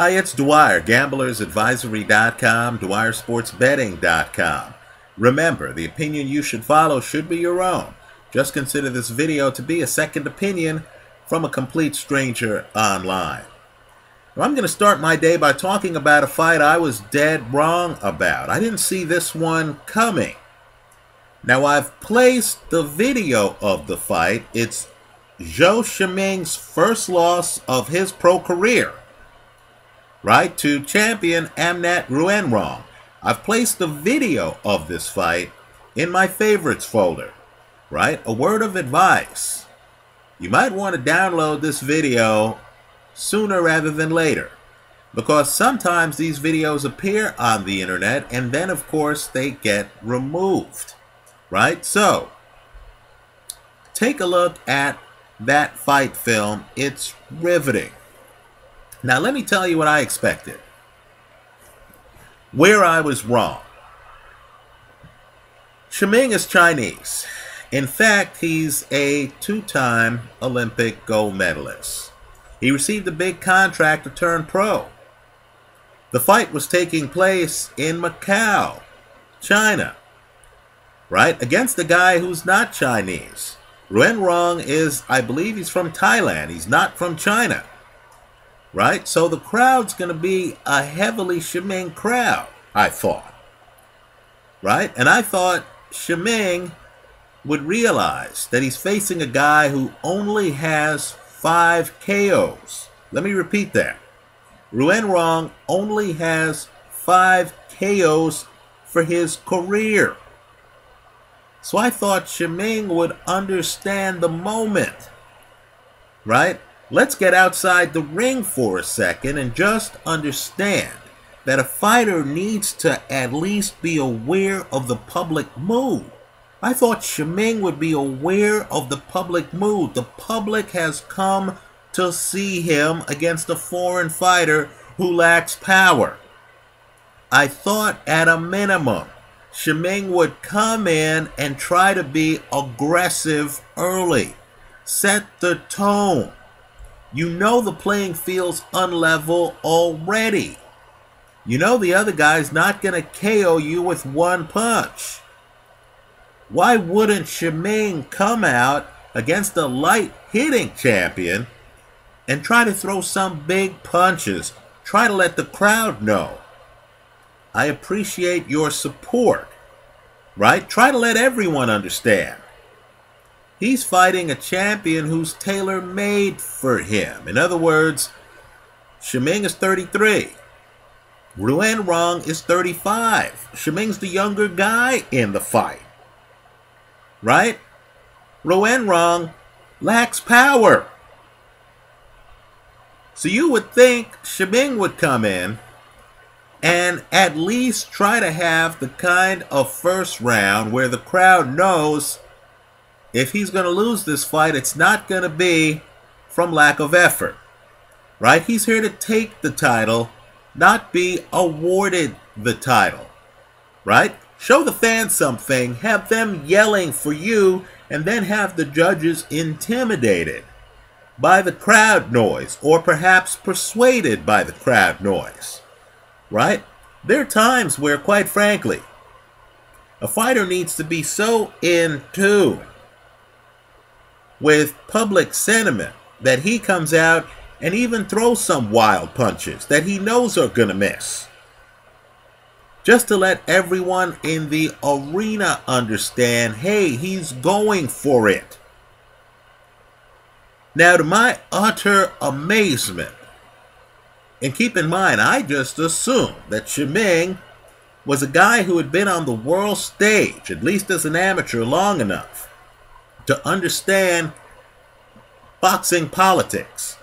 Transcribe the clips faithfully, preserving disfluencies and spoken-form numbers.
Hi, it's Dwyer, Gamblers Advisory dot com, Dwyer Sports Betting dot com. Remember, the opinion you should follow should be your own. Just consider this video to be a second opinion from a complete stranger online. Now, I'm going to start my day by talking about a fight I was dead wrong about. I didn't see this one coming. Now, I've placed the video of the fight. It's Zou Shiming's first loss of his pro career, right, to champion Amnat Ruenroeng. I've placed the video of this fight in my favorites folder, right? A word of advice. You might want to download this video sooner rather than later, because sometimes these videos appear on the internet and then of course they get removed, right? So take a look at that fight film. It's riveting. Now, let me tell you what I expected, where I was wrong. Shiming is Chinese. In fact, he's a two-time Olympic gold medalist. He received a big contract to turn pro. The fight was taking place in Macau, China, right, against a guy who's not Chinese. Ruenroeng is, I believe he's from Thailand. He's not from China. Right? So the crowd's going to be a heavily Shiming crowd, I thought. Right? And I thought Shiming would realize that he's facing a guy who only has five K Os. Let me repeat that. Ruenroeng only has five K Os for his career. So I thought Shiming would understand the moment. Right? Let's get outside the ring for a second and just understand that a fighter needs to at least be aware of the public mood. I thought Shiming would be aware of the public mood. The public has come to see him against a foreign fighter who lacks power. I thought at a minimum Shiming would come in and try to be aggressive early. Set the tone. You know the playing field's unlevel already. You know the other guy's not going to K O you with one punch. Why wouldn't Shiming come out against a light-hitting champion and try to throw some big punches? Try to let the crowd know, I appreciate your support, right? Try to let everyone understand. He's fighting a champion who's tailor-made for him. In other words, Shiming is thirty-three. Ruenroeng is thirty-five. Shiming's the younger guy in the fight, right? Ruenroeng lacks power. So you would think Shiming would come in and at least try to have the kind of first round where the crowd knows if he's going to lose this fight, it's not going to be from lack of effort, right? He's here to take the title, not be awarded the title, right? Show the fans something, have them yelling for you, and then have the judges intimidated by the crowd noise, or perhaps persuaded by the crowd noise, right? There are times where, quite frankly, a fighter needs to be so in tune with public sentiment that he comes out and even throws some wild punches that he knows are gonna miss, just to let everyone in the arena understand, hey, he's going for it. Now, to my utter amazement, and keep in mind, I just assumed that Shiming was a guy who had been on the world stage, at least as an amateur, long enough to understand boxing politics.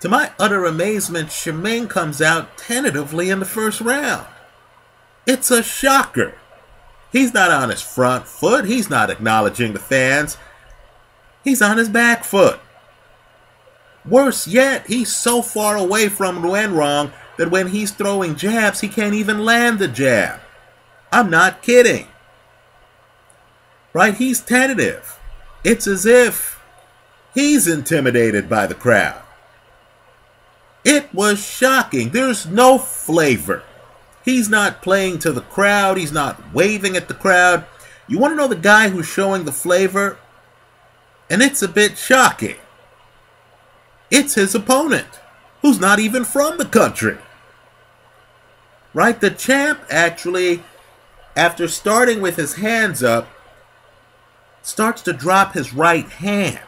To my utter amazement, Shiming comes out tentatively in the first round. It's a shocker. He's not on his front foot. He's not acknowledging the fans. He's on his back foot. Worse yet, he's so far away from Ruenroeng that when he's throwing jabs, he can't even land the jab. I'm not kidding. Right? He's tentative. It's as if he's intimidated by the crowd. It was shocking. There's no flavor. He's not playing to the crowd. He's not waving at the crowd. You want to know the guy who's showing the flavor? And it's a bit shocking. It's his opponent, who's not even from the country. Right? The champ actually, after starting with his hands up, starts to drop his right hand.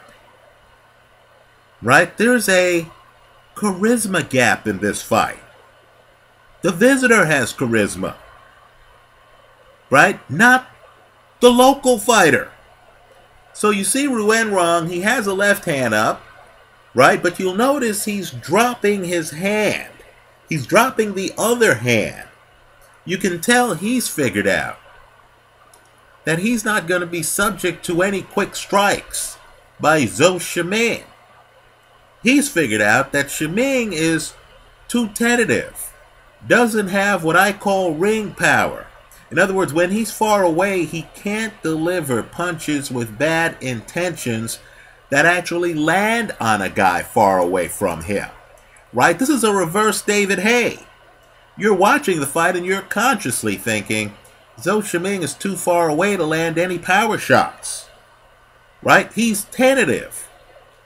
Right? There's a charisma gap in this fight. The visitor has charisma. Right? Not the local fighter. So you see Ruenroeng, he has a left hand up, right? But you'll notice he's dropping his hand. He's dropping the other hand. You can tell he's figured out that he's not going to be subject to any quick strikes by Zou Shiming. He's figured out that Shiming is too tentative, doesn't have what I call ring power. In other words, when he's far away, he can't deliver punches with bad intentions that actually land on a guy far away from him. Right? This is a reverse David Haye. You're watching the fight and you're consciously thinking, Zou Shiming is too far away to land any power shots. Right? He's tentative.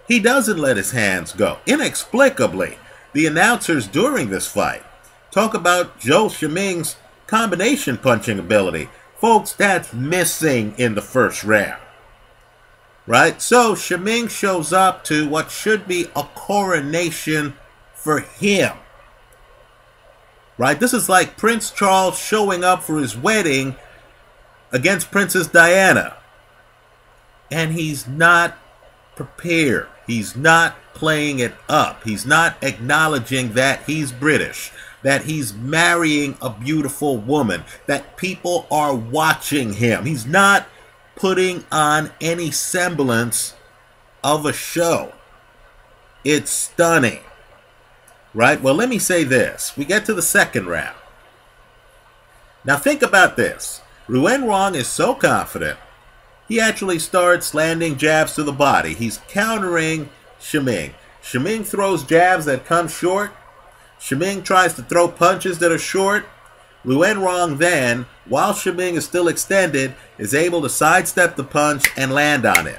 He doesn't let his hands go. Inexplicably, the announcers during this fight talk about Zou Shiming's combination punching ability. Folks, that's missing in the first round. Right? So Shiming shows up to what should be a coronation for him. Right? This is like Prince Charles showing up for his wedding against Princess Diana. And he's not prepared. He's not playing it up. He's not acknowledging that he's British, that he's marrying a beautiful woman, that people are watching him. He's not putting on any semblance of a show. It's stunning. Right? Well, let me say this. We get to the second round. Now think about this. Ruenroeng is so confident, he actually starts landing jabs to the body. He's countering Shiming. Shiming throws jabs that come short. Shiming tries to throw punches that are short. Ruenroeng then, while Shiming is still extended, is able to sidestep the punch and land on it.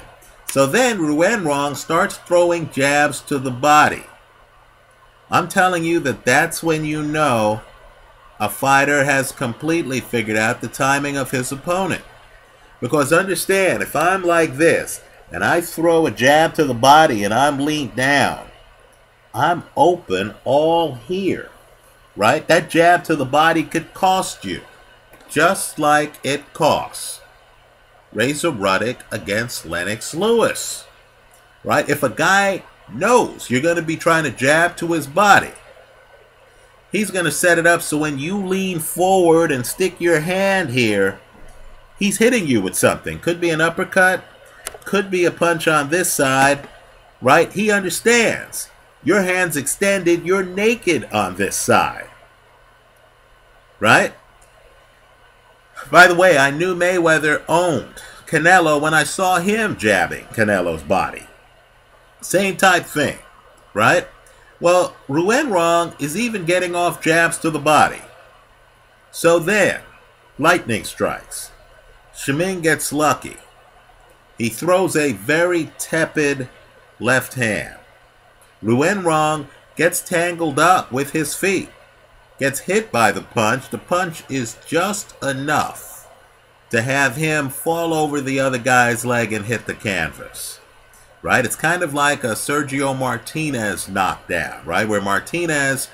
So then Ruenroeng starts throwing jabs to the body. I'm telling you that that's when you know a fighter has completely figured out the timing of his opponent. Because understand, if I'm like this, and I throw a jab to the body and I'm leaned down, I'm open all here, right? That jab to the body could cost you, just like it costs Razor Ruddock against Lennox Lewis, right? If a guy knows you're going to be trying to jab to his body, he's going to set it up so when you lean forward and stick your hand here, he's hitting you with something. Could be an uppercut, could be a punch on this side, right? He understands. Your hand's extended, you're naked on this side. Right? By the way, I knew Mayweather owned Canelo when I saw him jabbing Canelo's body. Same type thing, right? Well, Ruenroeng is even getting off jabs to the body. So then, lightning strikes. Shiming gets lucky. He throws a very tepid left hand. Ruenroeng gets tangled up with his feet, gets hit by the punch. The punch is just enough to have him fall over the other guy's leg and hit the canvas, right? It's kind of like a Sergio Martinez knockdown, right, where Martinez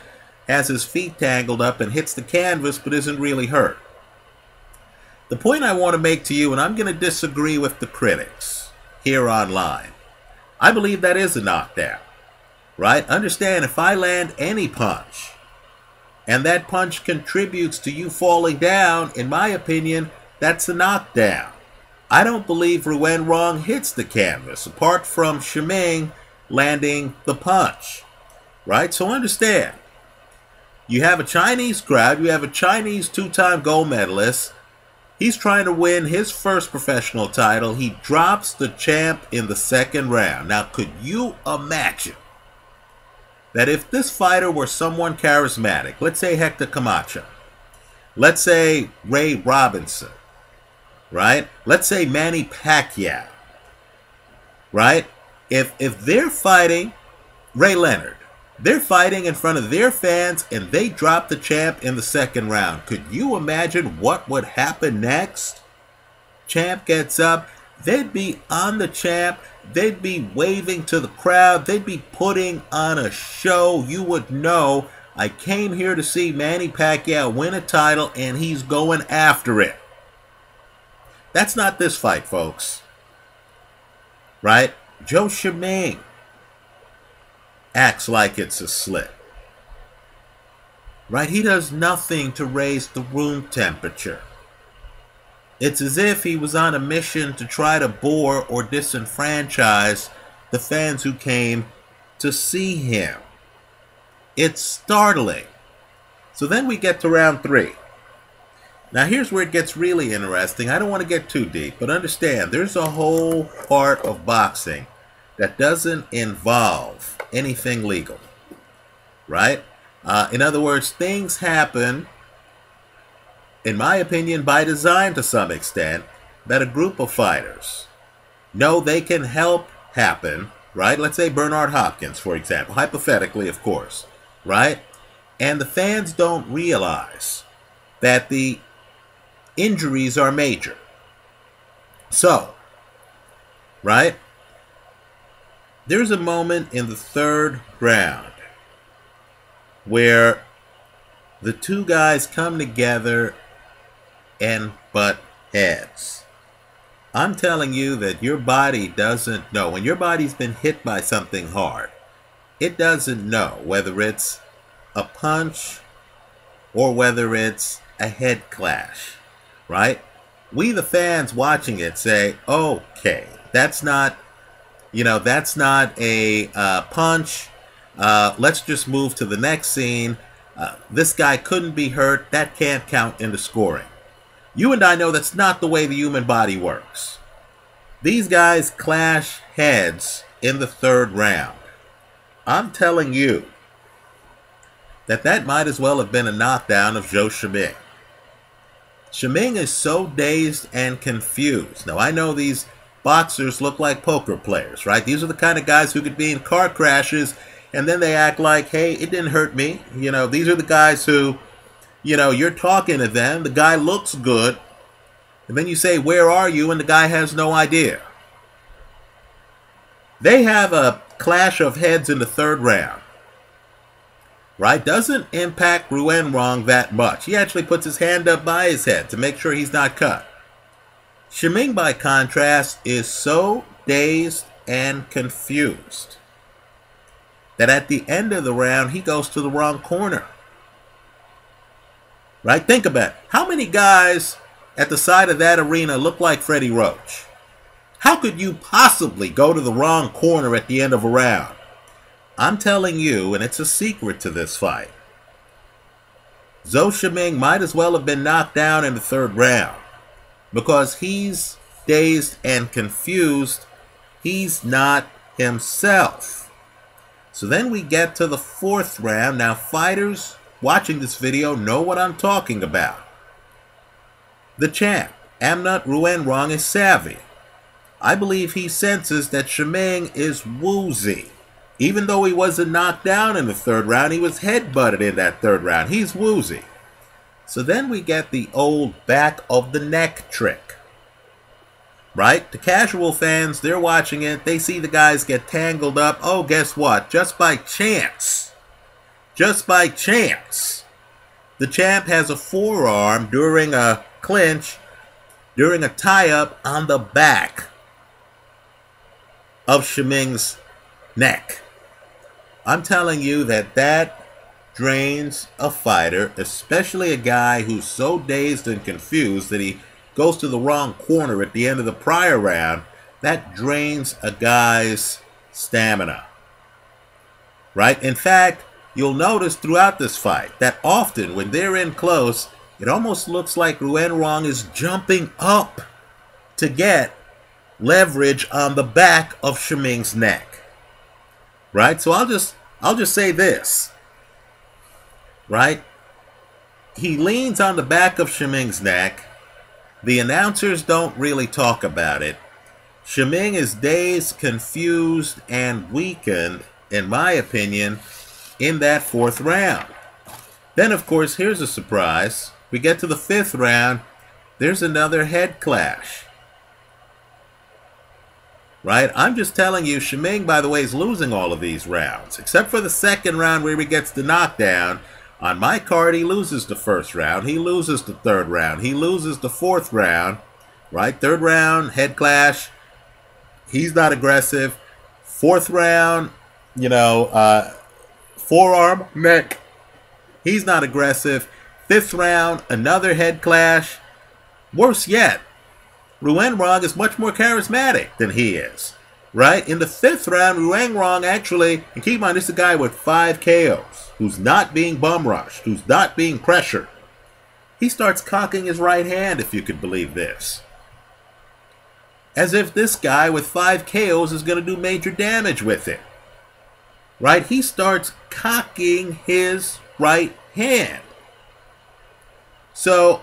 has his feet tangled up and hits the canvas but isn't really hurt. The point I want to make to you, and I'm going to disagree with the critics here online, I believe that is a knockdown. Right? Understand, if I land any punch and that punch contributes to you falling down, in my opinion, that's a knockdown. I don't believe Ruenroeng hits the canvas, apart from Shiming landing the punch. Right? So understand, you have a Chinese crowd, you have a Chinese two-time gold medalist. He's trying to win his first professional title. He drops the champ in the second round. Now, could you imagine that if this fighter were someone charismatic, let's say Hector Camacho, let's say Ray Robinson, right? Let's say Manny Pacquiao, right? If, if they're fighting Ray Leonard, they're fighting in front of their fans and they drop the champ in the second round, could you imagine what would happen next? Champ gets up, they'd be on the champ, they'd be waving to the crowd, they'd be putting on a show. You would know, I came here to see Manny Pacquiao win a title and he's going after it. That's not this fight, folks. Right? Zou Shiming acts like it's a slip. Right? He does nothing to raise the room temperature. It's as if he was on a mission to try to bore or disenfranchise the fans who came to see him. It's startling. So then we get to round three. Now here's where it gets really interesting. I don't want to get too deep, but understand there's a whole part of boxing that doesn't involve anything legal, right? Uh, in other words, things happen, in my opinion, by design to some extent, that a group of fighters know they can help happen, right? Let's say Bernard Hopkins, for example, hypothetically, of course, right? And the fans don't realize that the injuries are major. So, right? There's a moment in the third round where the two guys come together and butt heads. I'm telling you that your body doesn't know. When your body's been hit by something hard, it doesn't know whether it's a punch or whether it's a head clash, right? We, the fans watching it, say, okay, that's not, you know, that's not a uh, punch. Uh, let's just move to the next scene. Uh, this guy couldn't be hurt. That can't count into scoring. You and I know that's not the way the human body works. These guys clash heads in the third round. I'm telling you that that might as well have been a knockdown of Zou Shiming. Shiming is so dazed and confused. Now, I know these boxers look like poker players, right? These are the kind of guys who could be in car crashes and then they act like, hey, it didn't hurt me. You know, these are the guys who, you know, you're talking to them, the guy looks good, and then you say, where are you? And the guy has no idea. They have a clash of heads in the third round, right? Doesn't impact Ruenroeng that much. He actually puts his hand up by his head to make sure he's not cut. Shiming, by contrast, is so dazed and confused that at the end of the round, he goes to the wrong corner. Right? Think about it. How many guys at the side of that arena look like Freddie Roach? How could you possibly go to the wrong corner at the end of a round? I'm telling you, and it's a secret to this fight, Zou Shiming might as well have been knocked down in the third round because he's dazed and confused. He's not himself. So then we get to the fourth round. Now, fighters watching this video know what I'm talking about. The champ, Amnat Ruenroeng, is savvy. I believe he senses that Shiming is woozy. Even though he wasn't knocked down in the third round, he was headbutted in that third round. He's woozy. So then we get the old back of the neck trick. Right? The casual fans, they're watching it. They see the guys get tangled up. Oh, guess what? Just by chance, just by chance, the champ has a forearm during a clinch, during a tie-up on the back of Shiming's neck. I'm telling you that that drains a fighter, especially a guy who's so dazed and confused that he goes to the wrong corner at the end of the prior round. That drains a guy's stamina, right? In fact, you'll notice throughout this fight that often when they're in close, it almost looks like Ruenroeng is jumping up to get leverage on the back of Shiming's neck, right? So I'll just I'll just say this, right? He leans on the back of Shiming's neck. The announcers don't really talk about it. Shiming is dazed, confused, and weakened, in my opinion, in that fourth round. Then, of course, here's a surprise. We get to the fifth round. There's another head clash. Right? I'm just telling you, Shiming, by the way, is losing all of these rounds. Except for the second round where he gets the knockdown. On my card, he loses the first round. He loses the third round. He loses the fourth round. Right? Third round, head clash. He's not aggressive. Fourth round, you know, uh, forearm, neck. He's not aggressive. Fifth round, another head clash. Worse yet, Ruenroeng is much more charismatic than he is, right? In the fifth round, Ruenroeng actually, and keep in mind, this is a guy with five K Os, who's not being bum rushed, who's not being pressured. He starts cocking his right hand, if you could believe this. As if this guy with five K Os is going to do major damage with it, right? He starts cocking his right hand. So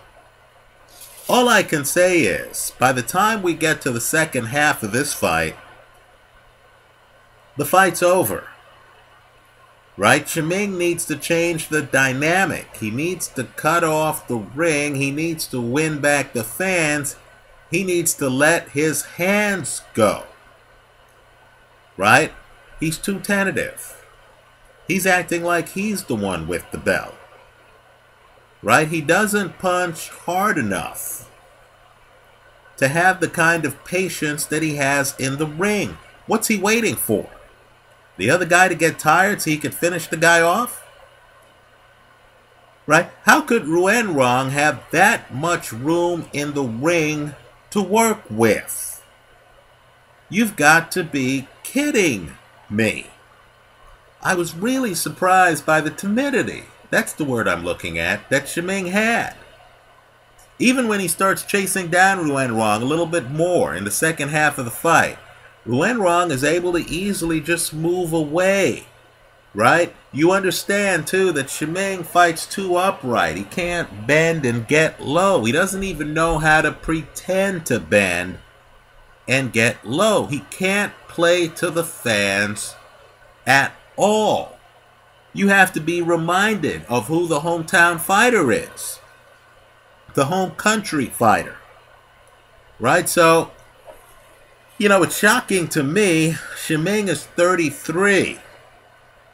all I can say is, by the time we get to the second half of this fight, the fight's over, right? Shiming needs to change the dynamic. He needs to cut off the ring. He needs to win back the fans. He needs to let his hands go, right? He's too tentative. He's acting like he's the one with the belt. Right? He doesn't punch hard enough to have the kind of patience that he has in the ring. What's he waiting for? The other guy to get tired so he could finish the guy off? Right? How could Ruenroeng have that much room in the ring to work with? You've got to be kidding me. I was really surprised by the timidity. That's the word I'm looking at, that Shiming had. Even when he starts chasing down Ruenroeng a little bit more in the second half of the fight, Ruenroeng is able to easily just move away, right? You understand, too, that Shiming fights too upright. He can't bend and get low. He doesn't even know how to pretend to bend and get low. He can't play to the fans at all. You have to be reminded of who the hometown fighter is. The home country fighter. Right? So, you know, it's shocking to me. Shiming is thirty-three.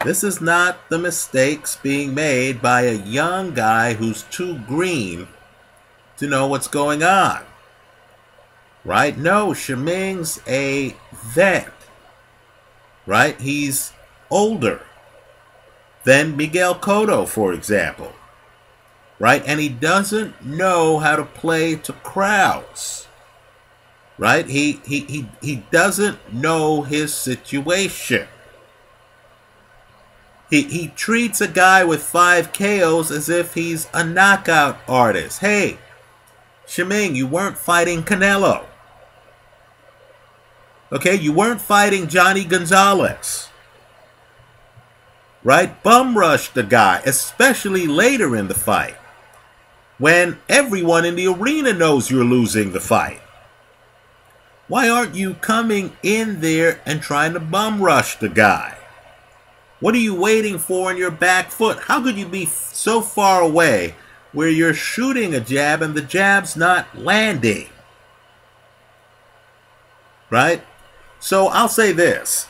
This is not the mistakes being made by a young guy who's too green to know what's going on. Right? No, Shiming's a vet. Right? He's older than Miguel Cotto, for example, right? And he doesn't know how to play to crowds, right? He, he, he, he doesn't know his situation. He, he treats a guy with five K Os as if he's a knockout artist. Hey, Shiming, you weren't fighting Canelo. Okay, you weren't fighting Johnny Gonzalez. Right? Bum rush the guy, especially later in the fight, when everyone in the arena knows you're losing the fight. Why aren't you coming in there and trying to bum rush the guy? What are you waiting for in your back foot? How could you be so far away where you're shooting a jab and the jab's not landing? Right? So I'll say this.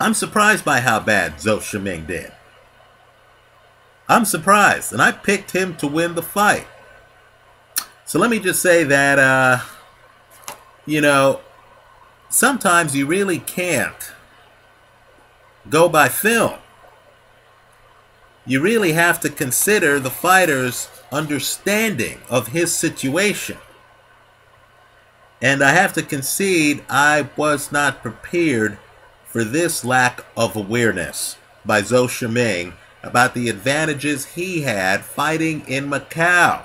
I'm surprised by how bad Zou Shiming did. I'm surprised, and I picked him to win the fight. So let me just say that, uh, you know, sometimes you really can't go by film. You really have to consider the fighter's understanding of his situation. And I have to concede I was not prepared for this lack of awareness by Zou Shiming about the advantages he had fighting in Macau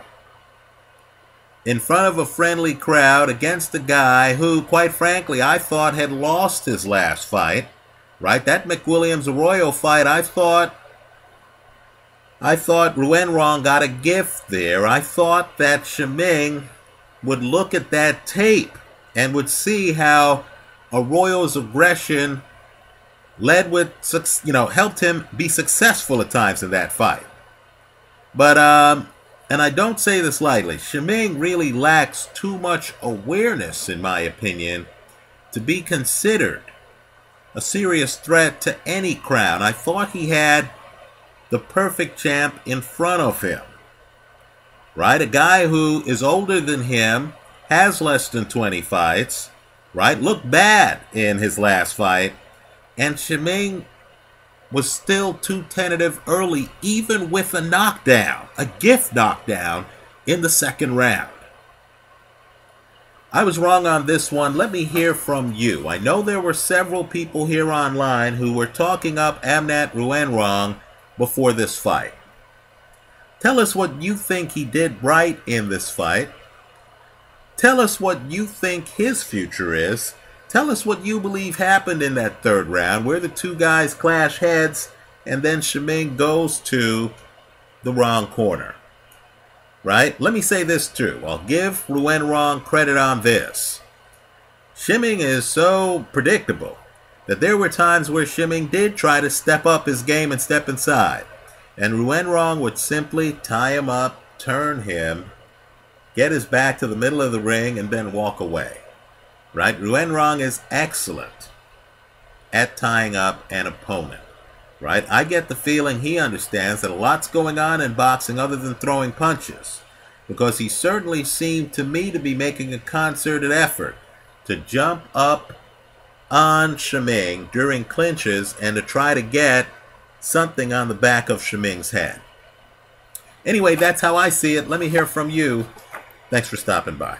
in front of a friendly crowd against a guy who, quite frankly, I thought had lost his last fight right? That McWilliams Arroyo fight, I thought, I thought Ruenroeng got a gift there. I thought that Shiming would look at that tape and would see how Arroyo's aggression led with, you know, helped him be successful at times in that fight. But, um, and I don't say this lightly, Shiming really lacks too much awareness, in my opinion, to be considered a serious threat to any crown. I thought he had the perfect champ in front of him, right? A guy who is older than him, has less than twenty fights, right? Looked bad in his last fight, and Shiming was still too tentative early, even with a knockdown, a gift knockdown in the second round. I was wrong on this one. Let me hear from you. I know there were several people here online who were talking up Amnat Ruenroeng before this fight. Tell us what you think he did right in this fight. Tell us what you think his future is. Tell us what you believe happened in that third round, where the two guys clash heads, and then Shiming goes to the wrong corner, right? Let me say this too. I'll give Ruenroeng credit on this. Shiming is so predictable that there were times where Shiming did try to step up his game and step inside, and Ruenroeng would simply tie him up, turn him, get his back to the middle of the ring, and then walk away. Right? Ruenroeng is excellent at tying up an opponent. Right? I get the feeling he understands that a lot's going on in boxing other than throwing punches, because he certainly seemed to me to be making a concerted effort to jump up on Shiming during clinches and to try to get something on the back of Shiming's head. Anyway, that's how I see it. Let me hear from you. Thanks for stopping by.